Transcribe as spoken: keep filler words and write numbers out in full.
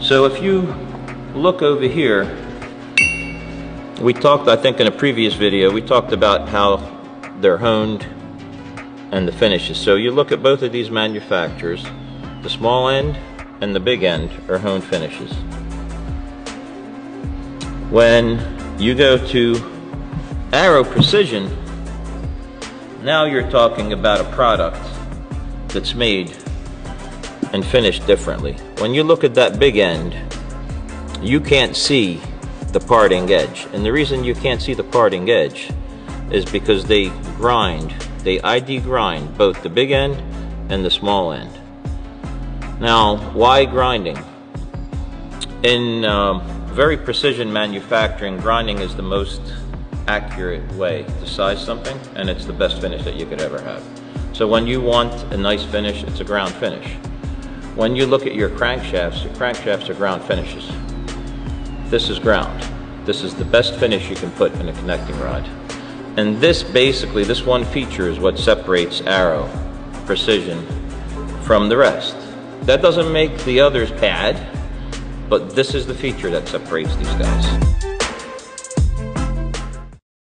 So if you look over here, we talked, I think in a previous video, we talked about how they're honed and the finishes. So you look at both of these manufacturers, the small end and the big end are honed finishes. When you go to Arrow Precision, now you're talking about a product that's made and finished differently. When you look at that big end, you can't see the parting edge. And the reason you can't see the parting edge is because they grind, they I D grind both the big end and the small end. Now, why grinding? In um, very precision manufacturing, grinding is the most accurate way to size something, and it's the best finish that you could ever have. So when you want a nice finish, it's a ground finish. When you look at your crankshafts, your crankshafts are ground finishes. This is ground. This is the best finish you can put in a connecting rod. And this basically, this one feature is what separates Arrow Precision from the rest. That doesn't make the others bad, but this is the feature that separates these guys.